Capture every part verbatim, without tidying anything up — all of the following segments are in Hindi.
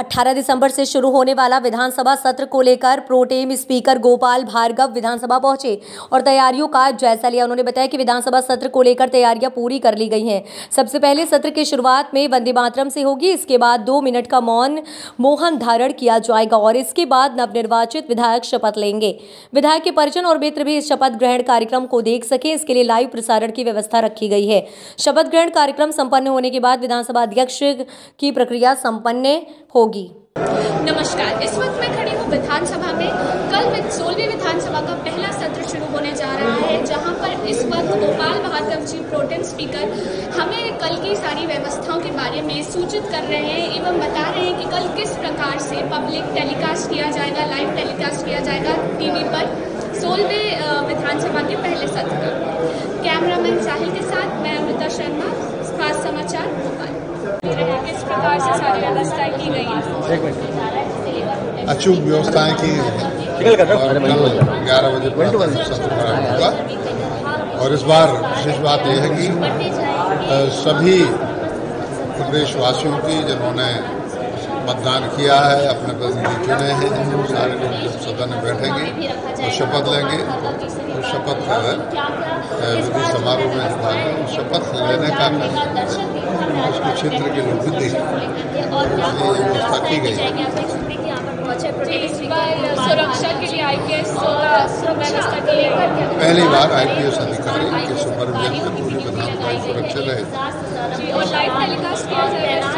अठारह दिसंबर से शुरू होने वाला विधानसभा सत्र को लेकर प्रोटेम स्पीकर गोपाल भार्गव विधानसभा पहुंचे और तैयारियों का जायजा लिया। उन्होंने बताया कि विधानसभा सत्र को लेकर तैयारियां पूरी कर ली गई हैं। सबसे पहले सत्र की शुरुआत में वंदे मातरम से होगी। इसके बाद दो मिनट का मौन मौन धारण किया जाएगा और इसके बाद नवनिर्वाचित विधायक शपथ लेंगे। विधायक के परिजन और मित्र भी शपथ ग्रहण कार्यक्रम को देख सके, इसके लिए लाइव प्रसारण की व्यवस्था रखी गई है। शपथ ग्रहण कार्यक्रम संपन्न होने के बाद विधानसभा अध्यक्ष की प्रक्रिया संपन्न होगी। नमस्कार, इस वक्त मैं खड़ी हूँ विधानसभा में। कल सोलहवीं विधानसभा का पहला सत्र शुरू होने जा रहा है, जहाँ पर इस वक्त गोपाल भार्गव जी प्रोटेम स्पीकर हमें कल की सारी व्यवस्थाओं के बारे में सूचित कर रहे हैं एवं बता रहे हैं कि कल किस प्रकार से पब्लिक टेलीकास्ट किया जाएगा, लाइव टेलीकास्ट किया जाएगा टीवी पर सोलहवीं विधानसभा के पहले सत्र का। कैमरामैन साहिल के साथ मैं अमृता शर्मा, खास समाचार भोपाल। किस प्रकार से सारी व्यवस्थाएं की गई है? अच्छी व्यवस्थाएं की ग्यारह बजे होगा और इस बार विशेष बात यह है कि सभी प्रदेशवासियों की जिन्होंने मतदान किया है, अपने प्रतिनिधि चुने हैं, इन सारे लोग जब सदन में बैठेंगे और शपथ लेंगे और शपथ विधि समारोह में जो भाग है शपथ लेने का उसको क्षेत्र के लोग भी देखेंगे, इसलिए ये व्यवस्था की गई। सुरक्षा के लिए आईपीएस पहली बार आईपीएस अधिकारी के सुपरविजन पूरी प्रधानता सुरक्षा रहे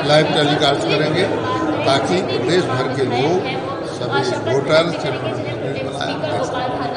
लाइव टेलीकास्ट करेंगे ताकि प्रदेश भर के लोग सभी वोटर से